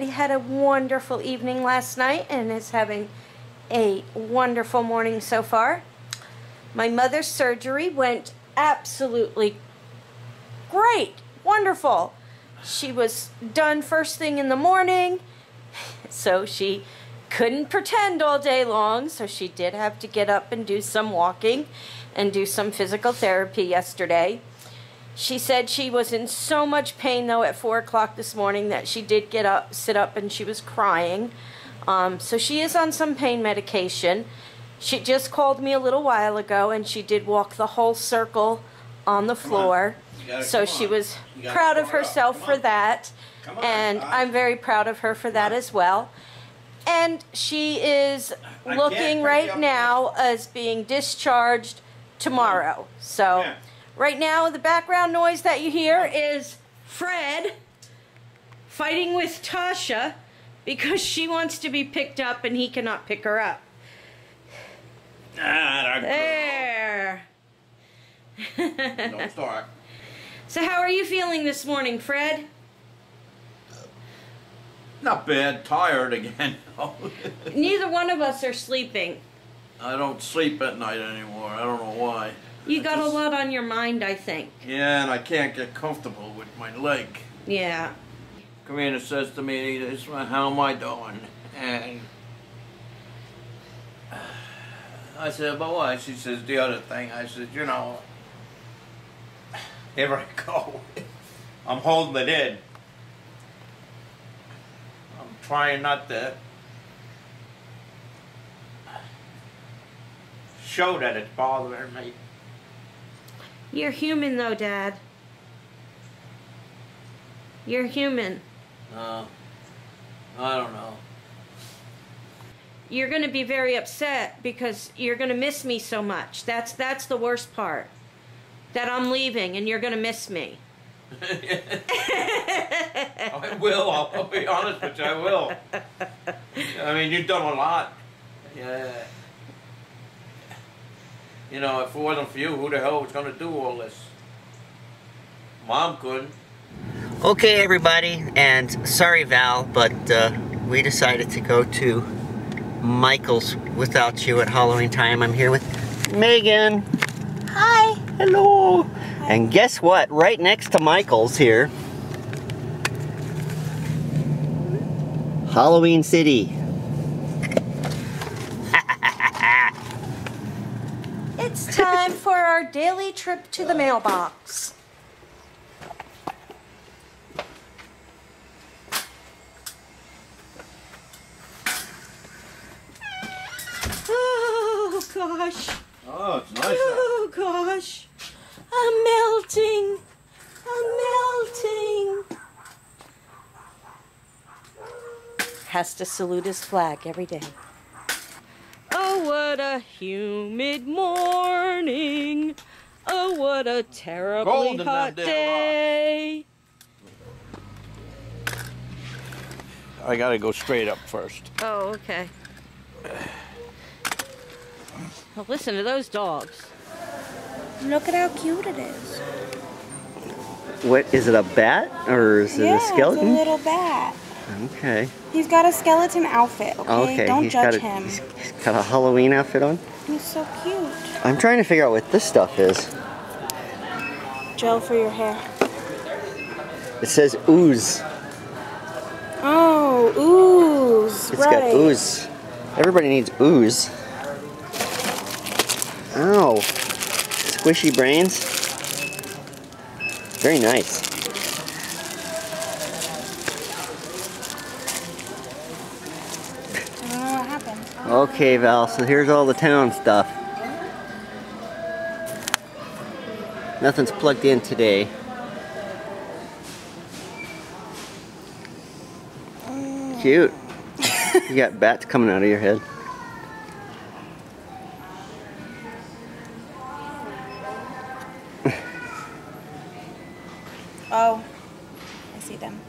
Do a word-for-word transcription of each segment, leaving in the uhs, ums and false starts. Had a wonderful evening last night and is having a wonderful morning so far. My mother's surgery went absolutely great, wonderful. She was done first thing in the morning, so she couldn't pretend all day long, so she did have to get up and do some walking and do some physical therapy yesterday. She said she was in so much pain, though, at four o'clock this morning that she did get up, sit up, and she was crying. Um, so she is on some pain medication. She just called me a little while ago, and she did walk the whole circle on the floor. So she was proud of herself for that, and I'm very proud of her for that as well. And she is looking right now as being discharged tomorrow. So... right now, the background noise that you hear is Fred fighting with Tasha because she wants to be picked up and he cannot pick her up. Ah, there. Don't start. So how are you feeling this morning, Fred? Not bad. Tired again. Neither one of us are sleeping. I don't sleep at night anymore. I don't know why. You got a lot on your mind, I think. Yeah, and I can't get comfortable with my leg. Yeah. Karina says to me, how am I doing? And I said, but why? She says, the other thing. I said, you know, here I go. I'm holding it in. I'm trying not to show that it's bothering me. You're human, though, Dad. You're human. Uh, I don't know. You're going to be very upset because you're going to miss me so much. That's that's the worst part. That I'm leaving and you're going to miss me. I will. I'll, I'll be honest with you. I will. I mean, you've done a lot. Yeah. You know, if it wasn't for you, who the hell was going to do all this? Mom couldn't. Okay, everybody, and sorry, Val, but uh, we decided to go to Michael's without you at Halloween time. I'm here with Megan. Hi. Hello. Hi. And guess what? Right next to Michael's here, Halloween City. It's time for our daily trip to the mailbox. Oh, gosh. Oh, it's nice. Oh, gosh. I'm melting. I'm melting. Has to salute his flag every day. Oh, what a humid morning. Oh, what a terribly hot day. I gotta go straight up first. Oh, okay. Well, listen to those dogs. Look at how cute it is. What, is it a bat or is it yeah, a skeleton? It's a little bat. Okay. He's got a skeleton outfit, okay? okay. Don't he's judge got a, him. He's, he's got a Halloween outfit on. He's so cute. I'm trying to figure out what this stuff is. Gel for your hair. It says ooze. Oh, ooze. It's right. got ooze. Everybody needs ooze. Ow. Squishy brains. Very nice. Okay, Val, so here's all the town stuff. Nothing's plugged in today. Cute. You got bats coming out of your head. Oh, I see them.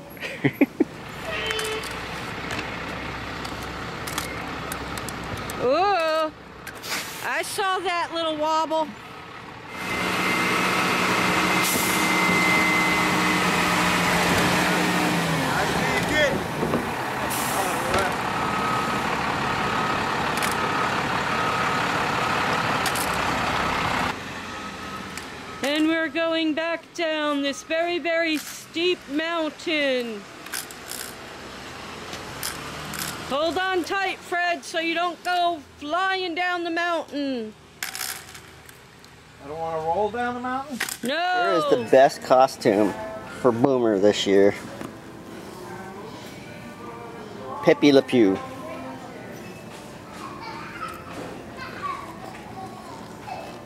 Ooh, I saw that little wobble. And we're going back down this very, very steep mountain. Hold on tight, Fred, so you don't go flying down the mountain. I don't want to roll down the mountain? No! Here is the best costume for Boomer this year. Pippi Le Pew.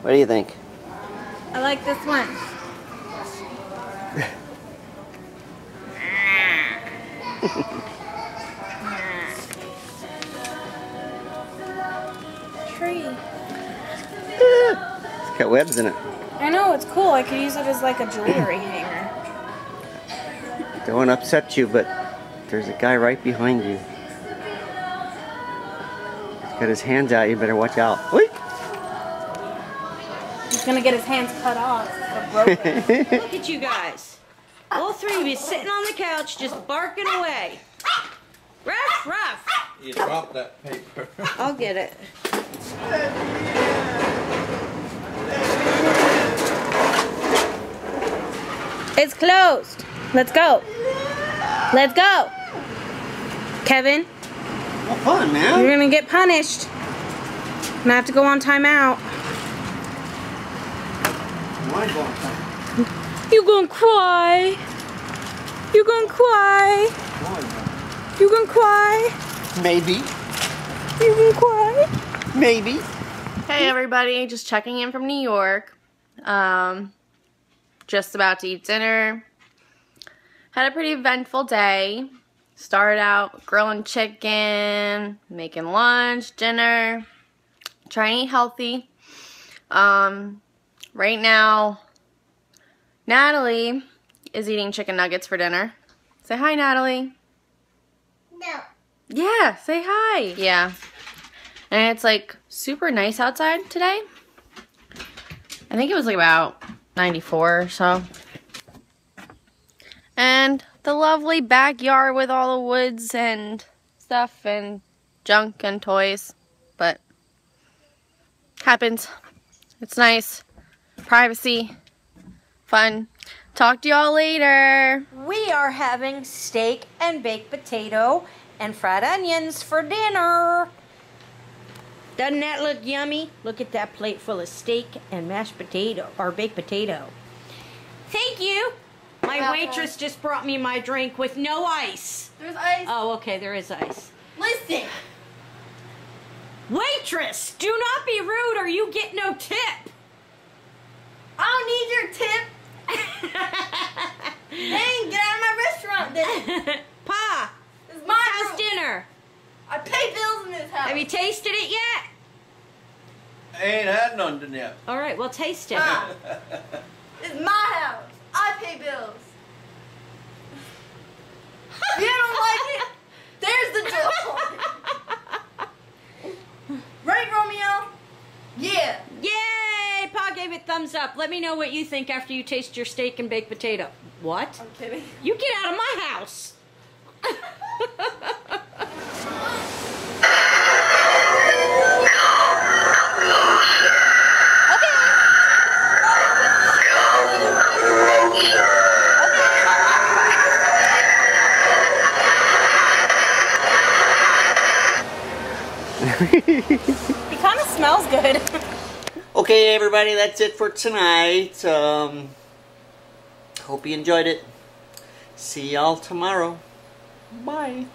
What do you think? I like this one. Tree. It's got webs in it. I know, it's cool. I could use it as like a jewelry hanger. Don't want to upset you, but there's a guy right behind you. He's got his hands out. You better watch out. Wait. Gonna get his hands cut off. Look at you guys. All three of you sitting on the couch just barking away. Ruff, ruff. You dropped that paper. I'll get it. It's closed. Let's go. Let's go. Kevin. What fun, man. You're gonna get punished. I'm gonna have to go on timeout. You gonna cry. You gonna cry. You gonna cry. Maybe. You gonna cry. Maybe. Hey everybody, just checking in from New York. Um, just about to eat dinner. Had a pretty eventful day. Started out grilling chicken, making lunch, dinner. Trying to eat healthy. Um... Right now, Natalie is eating chicken nuggets for dinner. Say hi, Natalie. No. Yeah, say hi. Yeah. And it's like super nice outside today. I think it was like about ninety-four or so. And the lovely backyard with all the woods and stuff and junk and toys. But happens. It's nice. Privacy, fun. Talk to y'all later. We are having steak and baked potato and fried onions for dinner. Doesn't that look yummy? Look at that plate full of steak and mashed potato, or baked potato. Thank you. My waitress just brought me my drink with no ice. There's ice. Oh, okay, there is ice. Listen. Waitress, do not be rude or you get no tip. I don't need your tip. Hey, get out of my restaurant then. Pa, it's my house dinner. I pay bills in this house. Have you tasted it yet? I ain't had none yet. All right, well, taste it. Pa, it's my house. I pay bills. If you don't like it, there's the door. Right, Romeo? Yeah. Yeah. Pa gave it thumbs up. Let me know what you think after you taste your steak and baked potato. What? I'm kidding. You get out of my house. Okay. Okay. It kind of smells good. Okay, everybody, that's it for tonight. Um, hope you enjoyed it. See y'all tomorrow. Bye.